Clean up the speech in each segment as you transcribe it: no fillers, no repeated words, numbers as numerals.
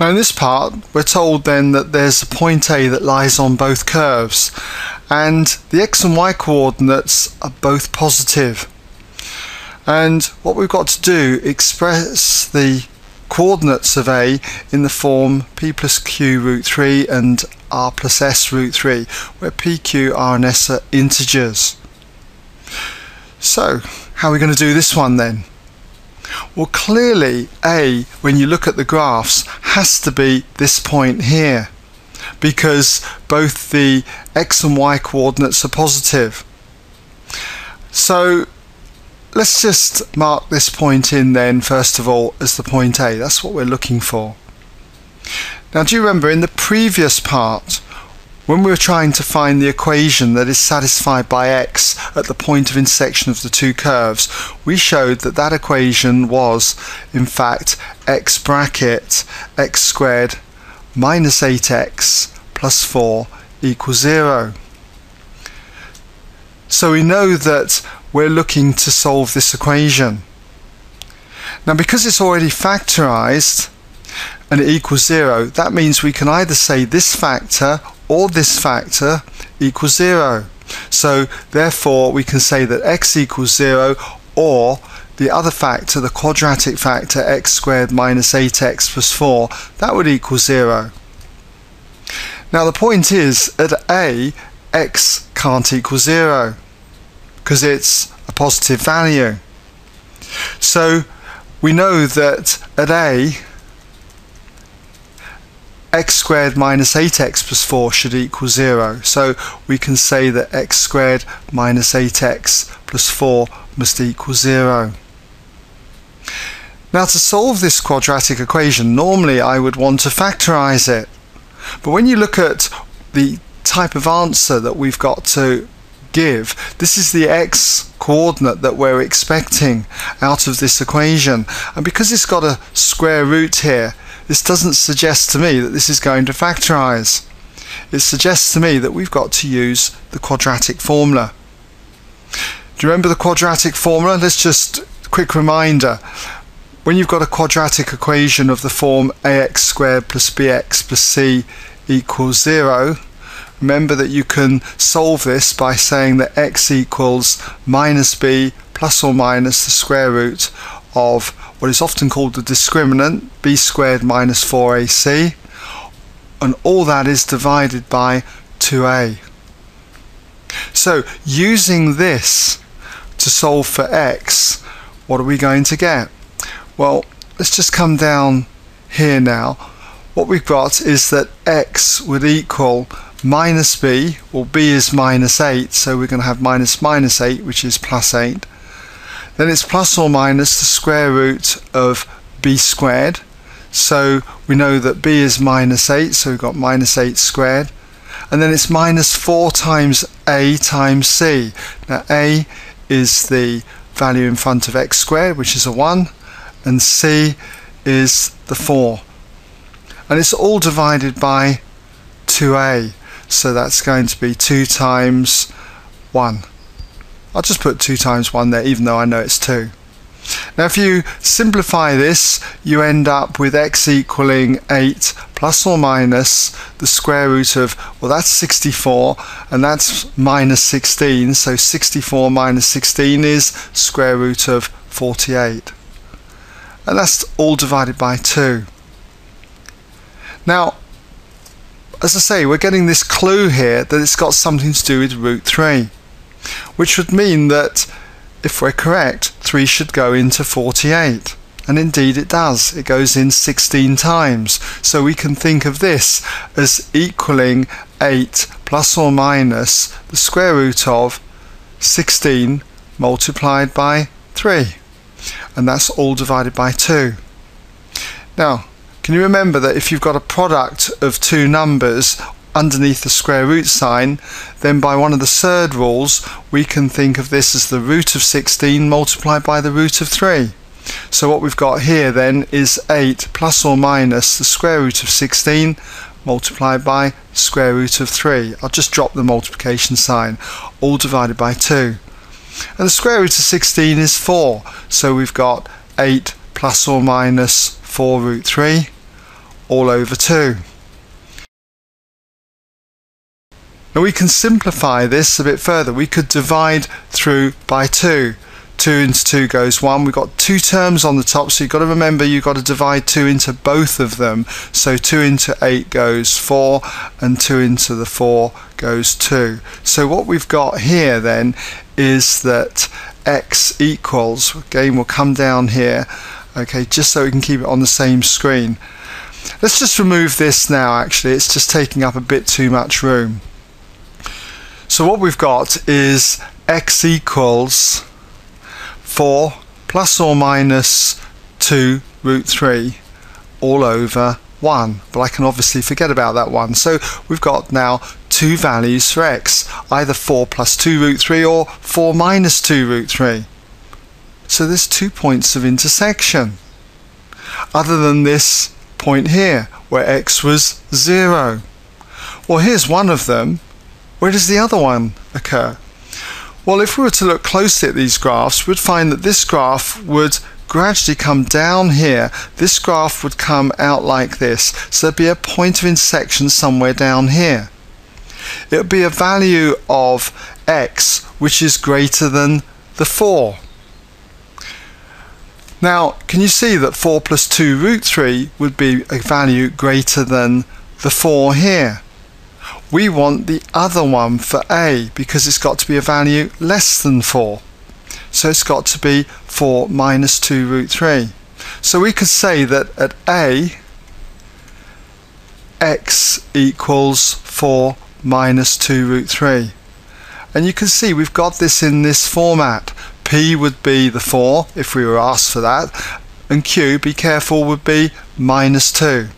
Now in this part we're told then that there's a point A that lies on both curves, and the x and y coordinates are both positive. And what we've got to do, express the coordinates of A in the form p plus q root 3 and r plus s root 3, where p, q, r and s are integers. So how are we going to do this one then? Well, clearly A, when you look at the graphs, has to be this point here, because both the x and y coordinates are positive. So let's just mark this point in then, first of all, as the point A. That's what we're looking for. Now, do you remember in the previous part when we were trying to find the equation that is satisfied by x at the point of intersection of the two curves, we showed that that equation was in fact x bracket x squared minus 8x plus 4 equals 0. So we know that we're looking to solve this equation. Now, because it's already factorized and it equals 0, that means we can either say this factor or this factor equals 0. So therefore we can say that x equals 0, or the other factor, the quadratic factor x squared minus 8x plus 4, that would equal 0. Now the point is, at A, x can't equal 0 because it's a positive value. So we know that at A, x squared minus 8x plus 4 should equal 0. So we can say that x squared minus 8x plus 4 must equal 0. Now, to solve this quadratic equation, normally I would want to factorize it. But when you look at the type of answer that we've got to give, this is the x coordinate that we're expecting out of this equation. And because it's got a square root here, this doesn't suggest to me that this is going to factorize. It suggests to me that we've got to use the quadratic formula. Do you remember the quadratic formula? Let's just, quick reminder, when you've got a quadratic equation of the form ax squared plus bx plus c equals 0, remember that you can solve this by saying that x equals minus b plus or minus the square root of what is often called the discriminant, b squared minus 4ac, and all that is divided by 2a. So using this to solve for x, what are we going to get? Well, let's just come down here now. What we've got is that x would equal minus b, well, b is minus 8, so we're going to have minus minus 8, which is plus 8. Then it's plus or minus the square root of b squared, so we know that b is minus 8, so we've got minus 8 squared. And then it's minus 4 times a times c. Now a is the value in front of x squared, which is a 1, and c is the 4. And it's all divided by 2a. So that's going to be 2 times 1. I'll just put 2 times 1 there, even though I know it's 2. Now if you simplify this, you end up with x equaling 8 plus or minus the square root of, well, that's 64, and that's minus 16, so 64 minus 16 is square root of 48. And that's all divided by 2. Now, as I say, we're getting this clue here that it's got something to do with root 3, which would mean that if we're correct, 3 should go into 48, and indeed it does. It goes in 16 times, so we can think of this as equaling 8 plus or minus the square root of 16 multiplied by 3, and that's all divided by 2. Now, can you remember that if you've got a product of two numbers underneath the square root sign, then by one of the third rules we can think of this as the root of 16 multiplied by the root of 3. So what we've got here then is 8 plus or minus the square root of 16 multiplied by square root of 3. I'll just drop the multiplication sign, all divided by 2. And the square root of 16 is 4, so we've got 8 plus or minus 4 root 3, all over 2. Now we can simplify this a bit further. We could divide through by 2. 2 into 2 goes 1. We've got 2 terms on the top, so you've got to remember you've got to divide 2 into both of them. So 2 into 8 goes 4, and 2 into the 4 goes 2. So what we've got here then is that x equals, again we'll come down here, okay, just so we can keep it on the same screen. Let's just remove this now, actually, it's just taking up a bit too much room. So what we've got is x equals 4 plus or minus 2 root 3 all over 1, but I can obviously forget about that one. So we've got now two values for x, either 4 plus 2 root 3 or 4 minus 2 root 3. So there's 2 points of intersection, other than this point here where x was 0. Well, here's one of them. Where does the other one occur? Well, if we were to look closely at these graphs, we'd find that this graph would gradually come down here. This graph would come out like this. So there'd be a point of intersection somewhere down here. It would be a value of x which is greater than the 4. Now, can you see that 4 plus 2 root 3 would be a value greater than the 4 here? We want the other one for a, because it's got to be a value less than 4. So it's got to be 4 minus 2 root 3. So we could say that at a, x equals 4 minus 2 root 3. And you can see we've got this in this format. P would be the 4, if we were asked for that, and Q, be careful, would be minus 2.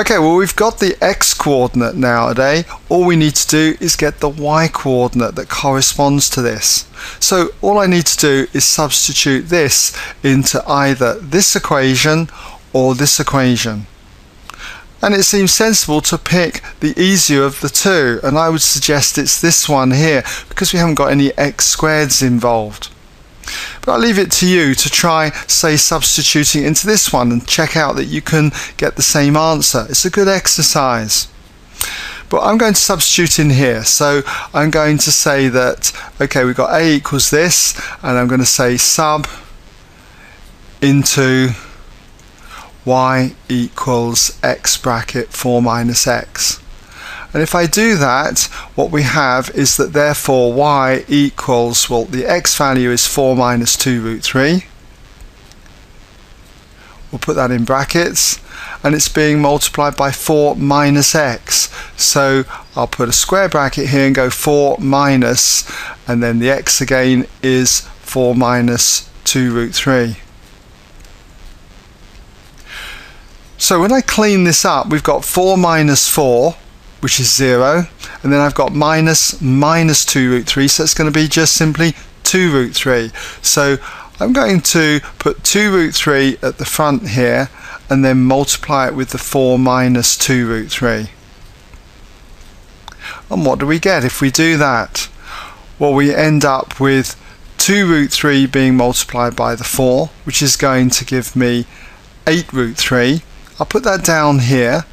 Okay, well, we've got the x-coordinate now at A. All we need to do is get the y-coordinate that corresponds to this. So all I need to do is substitute this into either this equation or this equation. And it seems sensible to pick the easier of the two, and I would suggest it's this one here, because we haven't got any x-squareds involved. But I'll leave it to you to try, say, substituting into this one and check out that you can get the same answer. It's a good exercise. But I'm going to substitute in here. So I'm going to say that, okay, we've got a equals this, and I'm going to say sub into y equals x bracket 4 minus x. And if I do that, what we have is that therefore y equals, well, the x value is 4 minus 2 root 3. We'll put that in brackets, and it's being multiplied by 4 minus x. So I'll put a square bracket here and go 4 minus, and then the x again is 4 minus 2 root 3. So when I clean this up, we've got 4 minus 4, which is 0, and then I've got minus minus 2 root 3, so it's going to be just simply 2 root 3. So I'm going to put 2 root 3 at the front here, and then multiply it with the 4 minus 2 root 3. And what do we get if we do that? Well, we end up with 2 root 3 being multiplied by the 4, which is going to give me 8 root 3. I'll put that down here,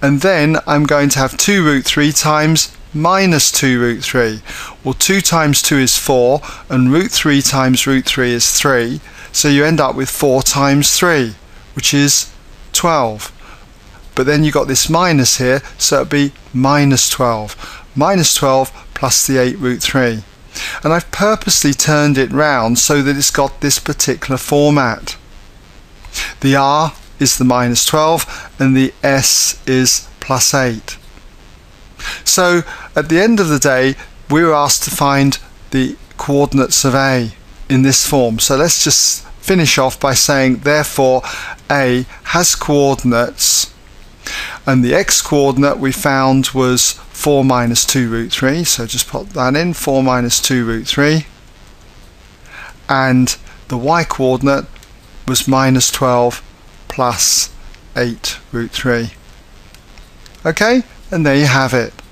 and then I'm going to have 2 root 3 times minus 2 root 3. Well, 2 times 2 is 4, and root 3 times root 3 is 3, so you end up with 4 times 3, which is 12. But then you got this minus here, so it'd be minus 12. Minus 12 plus the 8 root 3. And I've purposely turned it round so that it's got this particular format. The r is the minus 12, and the s is plus 8. So at the end of the day, we were asked to find the coordinates of a in this form. So let's just finish off by saying therefore a has coordinates, and the x-coordinate we found was 4 minus 2 root 3, so just pop that in, 4 minus 2 root 3, and the y-coordinate was minus 12 plus 8 root 3. Okay, and there you have it.